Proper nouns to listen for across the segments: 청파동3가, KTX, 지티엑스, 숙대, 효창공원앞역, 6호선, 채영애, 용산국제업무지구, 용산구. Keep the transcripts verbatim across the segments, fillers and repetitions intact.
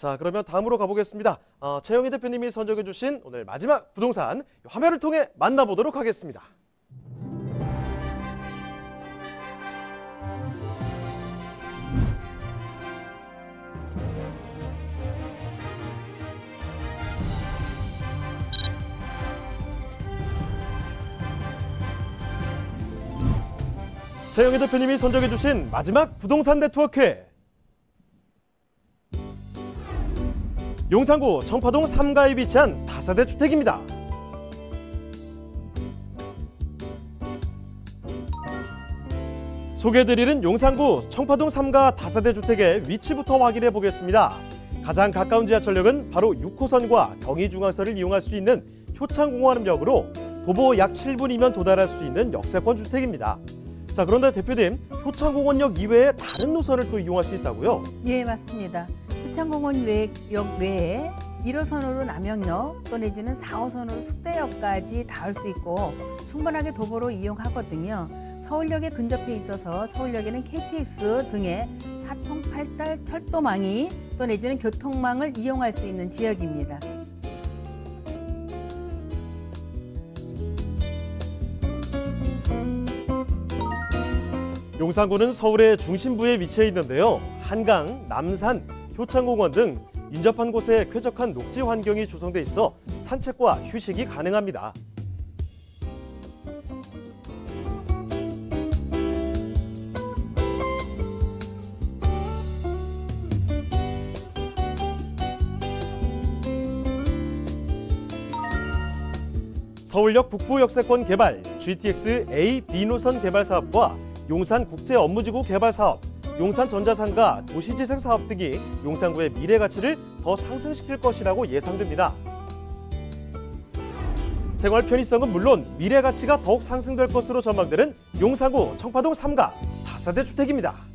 자, 그러면 다음으로 가보겠습니다. 어, 채영애 대표님이 선정해 주신 오늘 마지막 부동산 화면을 통해 만나보도록 하겠습니다. 채영애 대표님이 선정해 주신 마지막 부동산 네트워크에 용산구 청파동 삼가에 위치한 다세대 주택입니다. 소개해드리는 용산구 청파동 삼가 다세대 주택의 위치부터 확인해 보겠습니다. 가장 가까운 지하철역은 바로 육 호선과 경의중앙선을 이용할 수 있는 효창공원역으로 도보 약 칠 분이면 도달할 수 있는 역세권 주택입니다. 자, 그런데 대표님, 효창공원역 이외에 다른 노선을 또 이용할 수 있다고요? 예, 맞습니다. 효창공원 역 외에 일 호선으로 남영역 또 내지는 사 호선으로 숙대역까지 닿을 수 있고 충분하게 도보로 이용하거든요. 서울역에 근접해 있어서 서울역에는 케이티엑스 등의 사통, 팔달, 철도망이 또 내지는 교통망을 이용할 수 있는 지역입니다. 용산구는 서울의 중심부에 위치해 있는데요. 한강, 남산, 효창공원 등 인접한 곳에 쾌적한 녹지 환경이 조성돼 있어 산책과 휴식이 가능합니다. 서울역 북부 역세권 개발, 지티엑스 에이, 비 노선 개발 사업과 용산국제업무지구 개발 사업, 용산전자상가, 도시재생 사업 등이 용산구의 미래 가치를 더 상승시킬 것이라고 예상됩니다. 생활 편의성은 물론 미래 가치가 더욱 상승될 것으로 전망되는 용산구 청파동 삼가 다세대 주택입니다.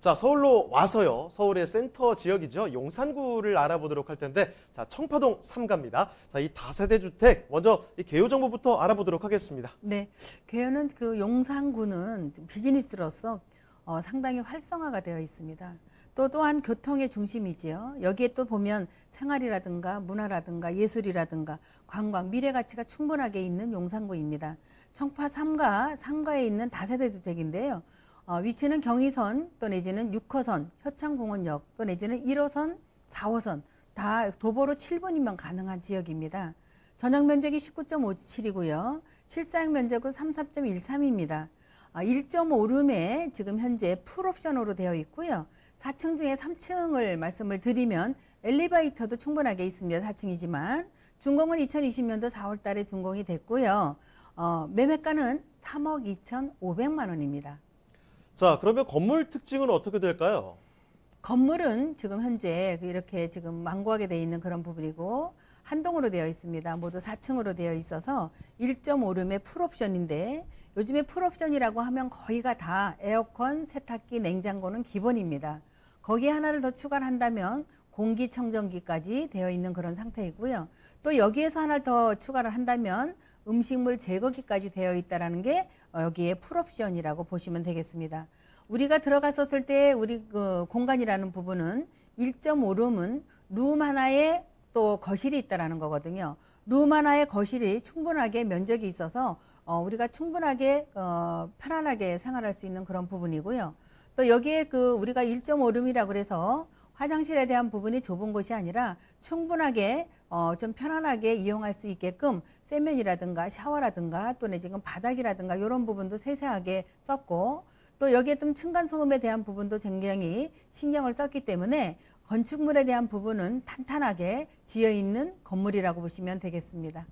자, 서울로 와서요, 서울의 센터 지역이죠, 용산구를 알아보도록 할 텐데, 자, 청파동 삼가입니다. 자, 이 다세대 주택 먼저 이 개요 정보부터 알아보도록 하겠습니다. 네, 개요는 그 용산구는 비즈니스로서 어, 상당히 활성화가 되어 있습니다. 또 또한 교통의 중심이지요. 여기에 또 보면 생활이라든가 문화라든가 예술이라든가 관광, 미래 가치가 충분하게 있는 용산구입니다. 청파 삼가 삼가에 있는 다세대 주택인데요. 어, 위치는 경의선 또 내지는 육 호선, 효창공원역 또 내지는 일 호선, 사 호선 다 도보로 칠 분이면 가능한 지역입니다. 전용 면적이 십구 점 오칠이고요. 실사용 면적은 삼십삼 점 일삼입니다. 어, 일 점 오룸에 지금 현재 풀옵션으로 되어 있고요. 사 층 중에 삼 층을 말씀을 드리면 엘리베이터도 충분하게 있습니다. 사 층이지만 준공은 이천이십 년도 사월 달에 준공이 됐고요. 어, 매매가는 삼억 이천오백만 원입니다. 자, 그러면 건물 특징은 어떻게 될까요? 건물은 지금 현재 이렇게 지금 완구하게 되어 있는 그런 부분이고 한동으로 되어 있습니다. 모두 사 층으로 되어 있어서 일 점 오룸의 풀옵션인데 요즘에 풀옵션이라고 하면 거의가 다 에어컨, 세탁기, 냉장고는 기본입니다. 거기에 하나를 더 추가를 한다면 공기청정기까지 되어 있는 그런 상태이고요. 또 여기에서 하나를 더 추가를 한다면 음식물 제거기까지 되어 있다는 게 여기에 풀옵션이라고 보시면 되겠습니다. 우리가 들어갔었을 때 우리 그 공간이라는 부분은 일 점 오룸은 룸 하나에 또 거실이 있다는 거거든요. 룸 하나에 거실이 충분하게 면적이 있어서 우리가 충분하게 편안하게 생활할 수 있는 그런 부분이고요. 또 여기에 그 우리가 일 점 오룸이라고 그래서 화장실에 대한 부분이 좁은 것이 아니라 충분하게 어, 좀 편안하게 이용할 수 있게끔 세면이라든가 샤워라든가 또는 지금 바닥이라든가 이런 부분도 세세하게 썼고 또 여기에 좀 층간소음에 대한 부분도 굉장히 신경을 썼기 때문에 건축물에 대한 부분은 탄탄하게 지어있는 건물이라고 보시면 되겠습니다.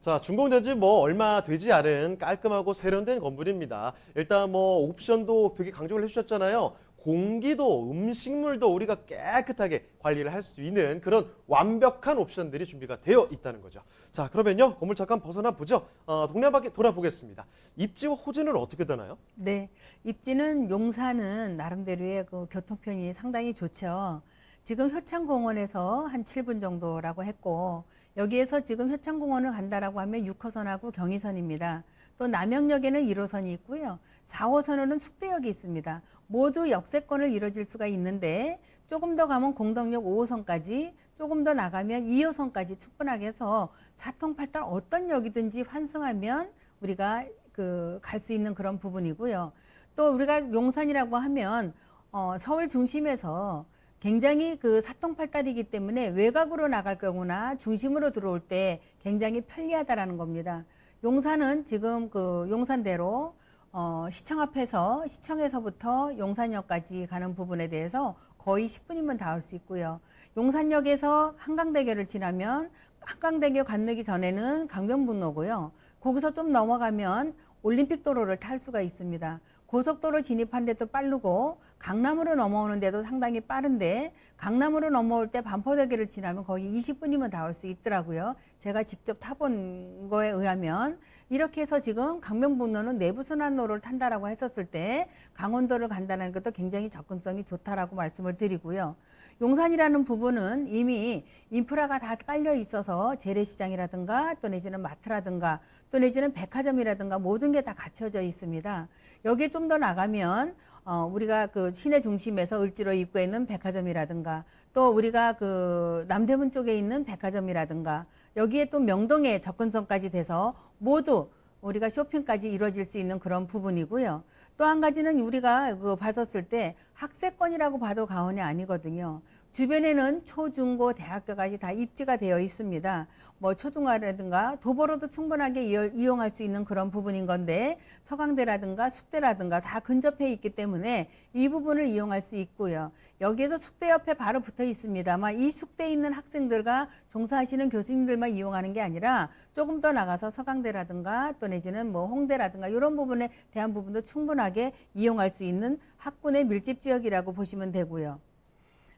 자, 준공된 지 뭐 얼마 되지 않은 깔끔하고 세련된 건물입니다. 일단 뭐 옵션도 되게 강조를 해주셨잖아요. 공기도 음식물도 우리가 깨끗하게 관리를 할 수 있는 그런 완벽한 옵션들이 준비가 되어 있다는 거죠. 자, 그러면요, 건물 잠깐 벗어나 보죠. 어, 동네 한 바퀴 돌아보겠습니다. 입지 호재는 어떻게 되나요? 네, 입지는 용산은 나름대로의 그 교통편이 상당히 좋죠. 지금 효창공원에서 한 칠 분 정도라고 했고 여기에서 지금 효창공원을 간다라고 하면 육 호선하고 경의선입니다. 또 남영역에는 일 호선이 있고요. 사 호선으로는 숙대역이 있습니다. 모두 역세권을 이루어질 수가 있는데 조금 더 가면 공덕역 오 호선까지, 조금 더 나가면 이 호선까지 충분하게 해서 사통팔달 어떤 역이든지 환승하면 우리가 그 갈 수 있는 그런 부분이고요. 또 우리가 용산이라고 하면 어, 서울 중심에서 굉장히 그 사통팔달이기 때문에 외곽으로 나갈 경우나 중심으로 들어올 때 굉장히 편리하다라는 겁니다. 용산은 지금 그 용산대로 어, 시청 앞에서 시청에서부터 용산역까지 가는 부분에 대해서 거의 십 분이면 닿을 수 있고요. 용산역에서 한강대교를 지나면 한강대교 건너기 전에는 강변북로고요. 거기서 좀 넘어가면 올림픽도로를 탈 수가 있습니다. 고속도로 진입한 데도 빠르고 강남으로 넘어오는 데도 상당히 빠른데 강남으로 넘어올 때 반포대교를 지나면 거의 이십 분이면 닿을 수 있더라고요. 제가 직접 타본 거에 의하면 이렇게 해서 지금 강변북로는 내부순환로를 탄다라고 했었을 때 강원도를 간다는 것도 굉장히 접근성이 좋다라고 말씀을 드리고요. 용산이라는 부분은 이미 인프라가 다 깔려 있어서 재래시장이라든가 또 내지는 마트라든가 또 내지는 백화점이라든가 모든 게 다 갖춰져 있습니다. 여기에 좀 더 나가면 어, 우리가 그 시내 중심에서 을지로 입구에 있는 백화점이라든가 또 우리가 그 남대문 쪽에 있는 백화점이라든가 여기에 또 명동에 접근성까지 돼서 모두 우리가 쇼핑까지 이루어질 수 있는 그런 부분이고요. 또 한 가지는 우리가 그 봤었을 때 학세권이라고 봐도 과언이 아니거든요. 주변에는 초, 중, 고, 대학교까지 다 입지가 되어 있습니다. 뭐 초등학교라든가 도보로도 충분하게 이용할 수 있는 그런 부분인 건데 서강대라든가 숙대라든가 다 근접해 있기 때문에 이 부분을 이용할 수 있고요. 여기에서 숙대 옆에 바로 붙어 있습니다만 이 숙대에 있는 학생들과 종사하시는 교수님들만 이용하는 게 아니라 조금 더 나가서 서강대라든가 또 내지는 뭐 홍대라든가 이런 부분에 대한 부분도 충분하게 이용할 수 있는 학군의 밀집 지역이라고 보시면 되고요.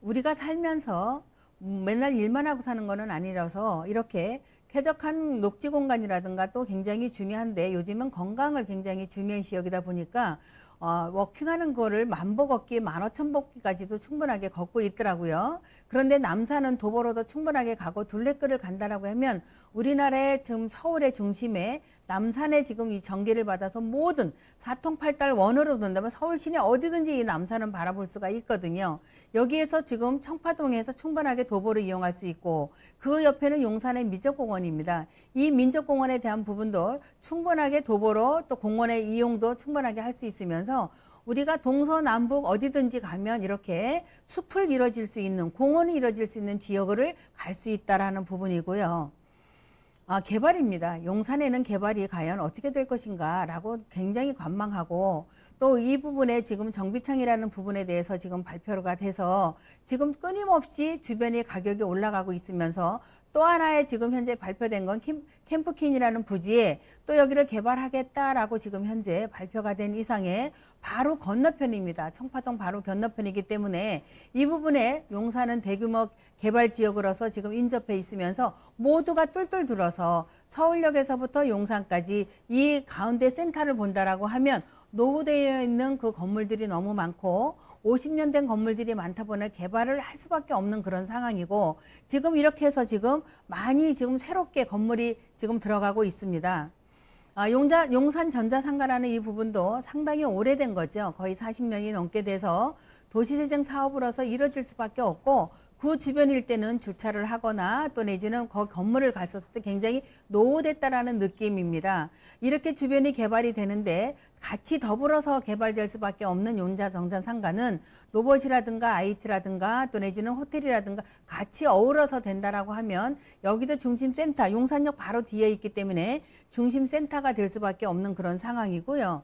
우리가 살면서 맨날 일만 하고 사는 거는 아니라서 이렇게 쾌적한 녹지 공간이라든가 또 굉장히 중요한데 요즘은 건강을 굉장히 중요시 여기다 보니까 어, 워킹하는 거를 만보 걷기, 만오천 걷기까지도 충분하게 걷고 있더라고요. 그런데 남산은 도보로도 충분하게 가고 둘레길을 간다라고 하면 우리나라의 지금 서울의 중심에 남산에 지금 이 전기를 받아서 모든 사통팔달 원으로 돈다면 서울 시내 어디든지 이 남산은 바라볼 수가 있거든요. 여기에서 지금 청파동에서 충분하게 도보를 이용할 수 있고 그 옆에는 용산의 민족공원입니다. 이 민족공원에 대한 부분도 충분하게 도보로 또 공원의 이용도 충분하게 할 수 있으면서 우리가 동서남북 어디든지 가면 이렇게 숲을 이뤄질 수 있는 공원이 이뤄질 수 있는 지역을 갈 수 있다라는 부분이고요. 아, 개발입니다. 용산에는 개발이 과연 어떻게 될 것인가 라고 굉장히 관망하고 또 이 부분에 지금 정비창이라는 부분에 대해서 지금 발표가 돼서 지금 끊임없이 주변의 가격이 올라가고 있으면서 또 하나의 지금 현재 발표된 건 캠프킨이라는 부지에 또 여기를 개발하겠다라고 지금 현재 발표가 된 이상에 바로 건너편입니다. 청파동 바로 건너편이기 때문에 이 부분에 용산은 대규모 개발 지역으로서 지금 인접해 있으면서 모두가 뚫뚫 들어서 서울역에서부터 용산까지 이 가운데 센터를 본다라고 하면 노후되어 있는 그 건물들이 너무 많고 오십 년 된 건물들이 많다 보니 개발을 할 수밖에 없는 그런 상황이고 지금 이렇게 해서 지금 많이 지금 새롭게 건물이 지금 들어가고 있습니다. 아, 용자, 용산 전자상가라는 이 부분도 상당히 오래된 거죠. 거의 사십 년이 넘게 돼서 도시재생 사업으로서 이뤄질 수밖에 없고 그 주변 일대는 주차를 하거나 또 내지는 그 건물을 갔었을 때 굉장히 노후됐다라는 느낌입니다. 이렇게 주변이 개발이 되는데 같이 더불어서 개발될 수밖에 없는 용자 정자상가는 노봇이라든가 아이티라든가 또 내지는 호텔이라든가 같이 어우러서 된다라고 하면 여기도 중심센터, 용산역 바로 뒤에 있기 때문에 중심센터가 될 수밖에 없는 그런 상황이고요.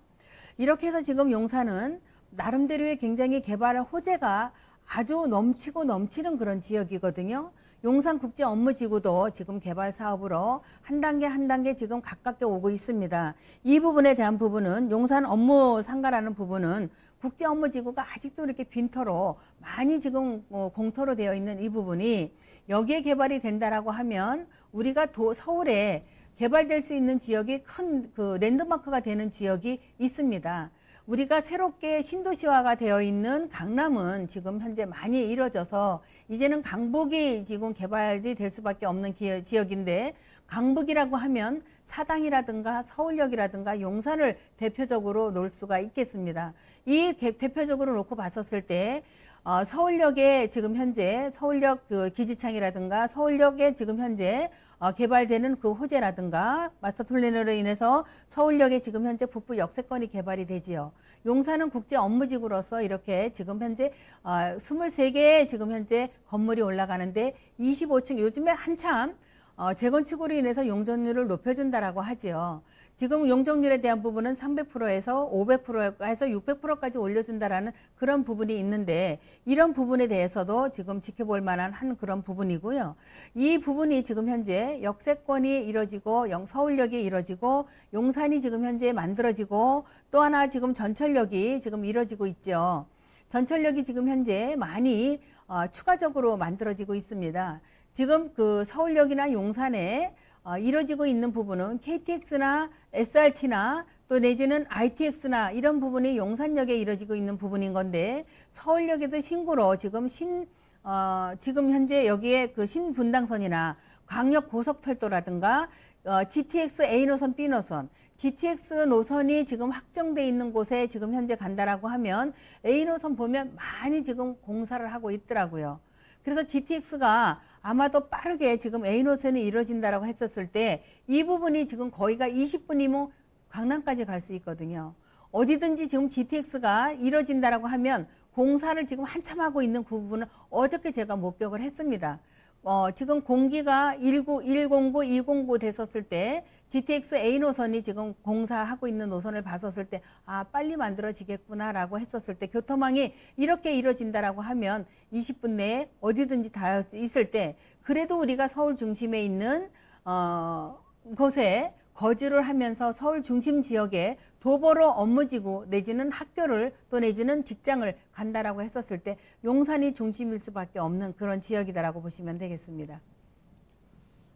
이렇게 해서 지금 용산은 나름대로의 굉장히 개발 호재가 아주 넘치고 넘치는 그런 지역이거든요. 용산국제업무지구도 지금 개발 사업으로 한 단계 한 단계 지금 가깝게 오고 있습니다. 이 부분에 대한 부분은 용산 업무 상가라는 부분은 국제업무지구가 아직도 이렇게 빈터로 많이 지금 공터로 되어 있는 이 부분이 여기에 개발이 된다라고 하면 우리가 도, 서울에 개발될 수 있는 지역이 큰 그 랜드마크가 되는 지역이 있습니다. 우리가 새롭게 신도시화가 되어 있는 강남은 지금 현재 많이 이뤄져서 이제는 강북이 지금 개발이 될 수밖에 없는 기어, 지역인데 강북이라고 하면 사당이라든가 서울역이라든가 용산을 대표적으로 놓을 수가 있겠습니다. 이 대표적으로 놓고 봤었을 때 어, 서울역에 지금 현재 서울역 그 기지창이라든가 서울역에 지금 현재 어, 개발되는 그 호재라든가 마스터플랜으로 인해서 서울역에 지금 현재 북부 역세권이 개발이 되지요. 용산은 국제 업무지구로서 이렇게 지금 현재 어, 이십삼 개의 지금 현재 건물이 올라가는데 이십오 층 요즘에 한참 어, 재건축으로 인해서 용적률을 높여준다라고 하지요. 지금 용적률에 대한 부분은 삼백 퍼센트에서 오백 퍼센트에서 육백 퍼센트까지 올려준다라는 그런 부분이 있는데 이런 부분에 대해서도 지금 지켜볼 만한 한 그런 부분이고요. 이 부분이 지금 현재 역세권이 이뤄지고 서울역이 이뤄지고 용산이 지금 현재 만들어지고 또 하나 지금 전철역이 지금 이뤄지고 있죠. 전철역이 지금 현재 많이 어, 추가적으로 만들어지고 있습니다. 지금 그 서울역이나 용산에 어, 이뤄지고 있는 부분은 케이티엑스나 에스알티나 또 내지는 아이티엑스나 이런 부분이 용산역에 이뤄지고 있는 부분인 건데 서울역에도 신고로 지금 신 어, 지금 현재 여기에 그 신분당선이나 광역 고속철도라든가 어, 지티엑스 에이 노선, 비 노선, 지티엑스 노선이 지금 확정돼 있는 곳에 지금 현재 간다라고 하면 에이 노선 보면 많이 지금 공사를 하고 있더라고요. 그래서 지티엑스가 아마도 빠르게 지금 에이 노선이 이루어진다라고 했었을 때 이 부분이 지금 거의가 이십 분이면 강남까지 갈 수 있거든요. 어디든지 지금 지티엑스가 이루어진다라고 하면 공사를 지금 한참 하고 있는 그 부분은 어저께 제가 목격을 했습니다. 어, 지금 공기가 일구, 일공구, 이공구 됐었을 때 지티엑스 에이 노선이 지금 공사하고 있는 노선을 봤었을 때 아, 빨리 만들어지겠구나라고 했었을 때 교통망이 이렇게 이루어진다라고 하면 이십 분 내에 어디든지 다 있을 때 그래도 우리가 서울 중심에 있는 어, 곳에 거주를 하면서 서울 중심 지역에 도보로 업무지구 내지는 학교를 또 내지는 직장을 간다라고 했었을 때 용산이 중심일 수밖에 없는 그런 지역이다라고 보시면 되겠습니다.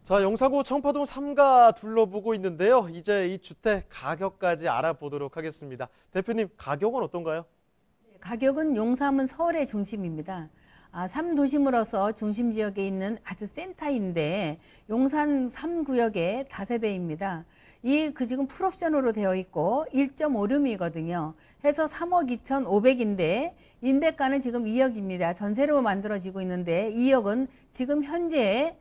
자, 용산구 청파동 삼 가 둘러보고 있는데요. 이제 이 주택 가격까지 알아보도록 하겠습니다. 대표님, 가격은 어떤가요? 가격은 용산은 서울의 중심입니다. 아, 삼 도심으로서 중심 지역에 있는 아주 센터인데 용산 삼 구역의 다세대입니다. 이 그 지금 풀옵션으로 되어 있고 일 점 오육이거든요. 해서 삼억 이천오백인데 임대가는 지금 이억입니다. 전세로 만들어지고 있는데 이억은 지금 현재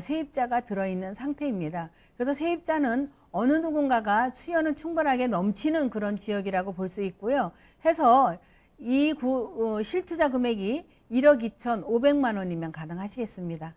세입자가 들어있는 상태입니다. 그래서 세입자는 어느 누군가가 수요는 충분하게 넘치는 그런 지역이라고 볼 수 있고요. 해서 이 구, 어, 실투자 금액이 일억 이천오백만 원이면 가능하시겠습니다.